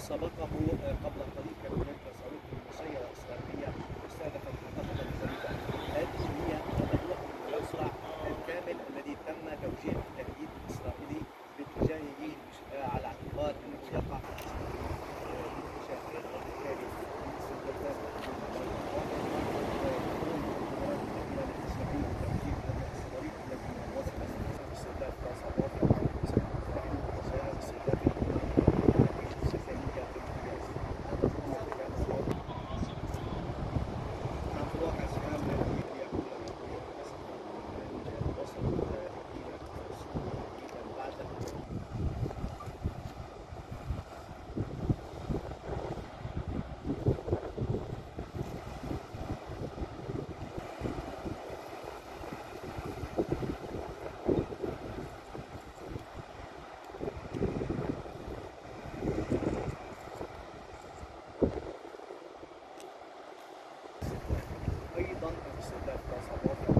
سبقه قبل قليل كان هناك صاروخ مسيرة إسرائيلية استهدفت منطقة الجزيرة. هذه هي تدمير المصنع الكامل الذي تم توجيه التهديد الإسرائيلي باتجاهه على اعتبار أنه يقع في اتجاه وبالتالي استهداف أيضاً استهداف